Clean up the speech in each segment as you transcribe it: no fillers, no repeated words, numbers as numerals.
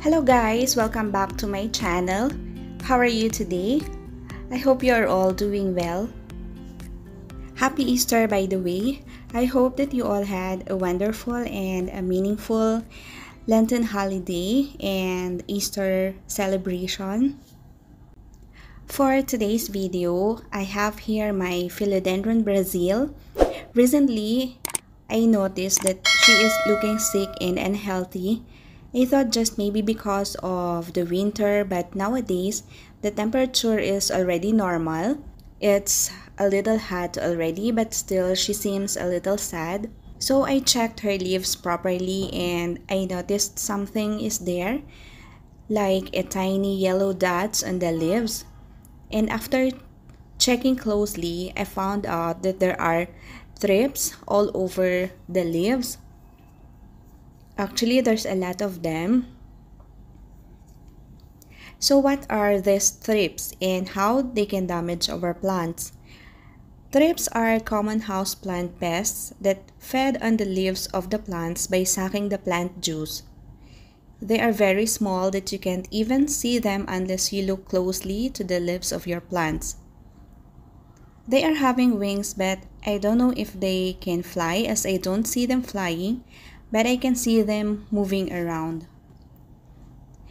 Hello guys, welcome back to my channel. How are you today? I hope you are all doing well. Happy Easter, by the way. I hope that you all had a wonderful and a meaningful Lenten holiday and Easter celebration. For today's video, I have here my Philodendron Brazil. Recently, I noticed that she is looking sick and unhealthy. I thought just maybe because of the winter, but nowadays the temperature is already normal. It's a little hot already, but still she seems a little sad. So I checked her leaves properly and I noticed something is there, like a tiny yellow dots on the leaves. And after checking closely, I found out that there are thrips all over the leaves. Actually, there's a lot of them. So what are these thrips and how they can damage our plants? Thrips are common houseplant pests that feed on the leaves of the plants by sucking the plant juice. They are very small that you can't even see them unless you look closely to the leaves of your plants. They are having wings, but I don't know if they can fly as I don't see them flying. But I can see them moving around.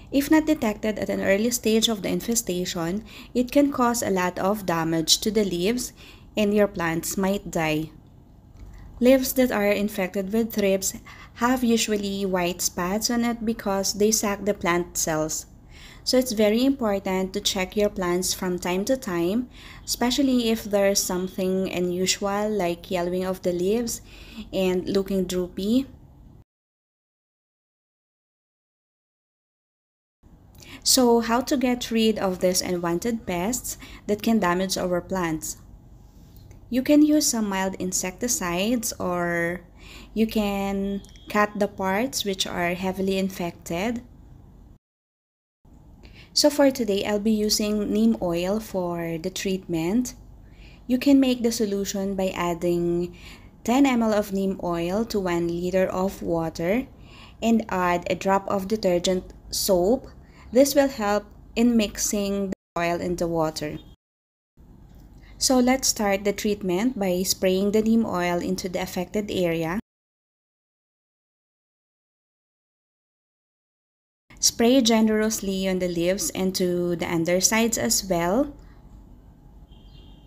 If not detected at an early stage of the infestation, it can cause a lot of damage to the leaves and your plants might die. Leaves that are infected with thrips have usually white spots on it because they sack the plant cells. So it's very important to check your plants from time to time, especially if there's something unusual like yellowing of the leaves and looking droopy. So how to get rid of these unwanted pests that can damage our plants? You can use some mild insecticides, or you can cut the parts which are heavily infected. So for today, I'll be using neem oil for the treatment. You can make the solution by adding 10 ml of neem oil to 1 liter of water and add a drop of detergent soap. This will help in mixing the oil and the water. So let's start the treatment by spraying the neem oil into the affected area. Spray generously on the leaves and to the undersides as well.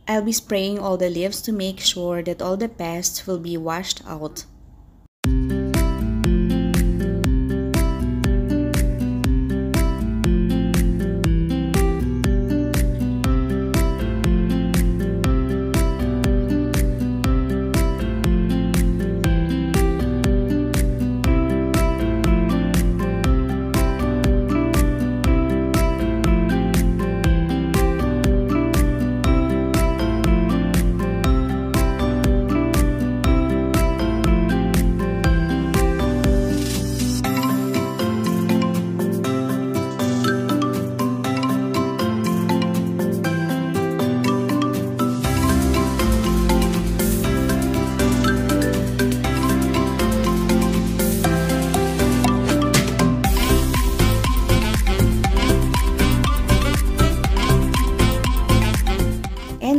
I'll be spraying all the leaves to make sure that all the pests will be washed out.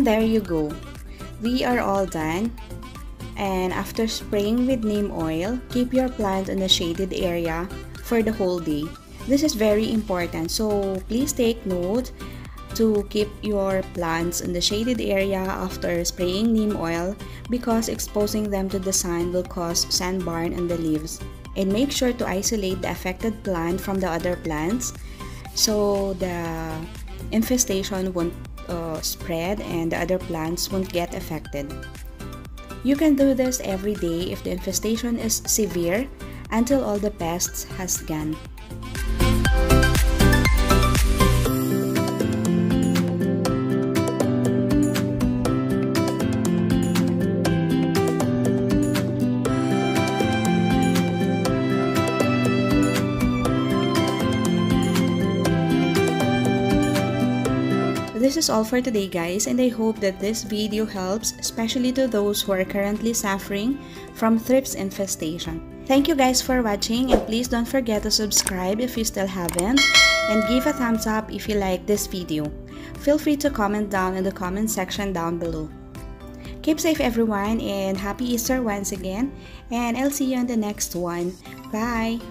There you go, we are all done. And after spraying with neem oil, keep your plant in a shaded area for the whole day. This is very important, so please take note to keep your plants in the shaded area after spraying neem oil, because exposing them to the sun will cause sunburn on the leaves. And make sure to isolate the affected plant from the other plants so the infestation won't spread and the other plants won't get affected. You can do this every day if the infestation is severe until all the pests has gone. This is all for today guys, and I hope that this video helps, especially to those who are currently suffering from thrips infestation. Thank you guys for watching, and please don't forget to subscribe if you still haven't, and give a thumbs up if you like this video. Feel free to comment down in the comment section down below. Keep safe everyone, and happy Easter once again, and I'll see you on the next one. Bye!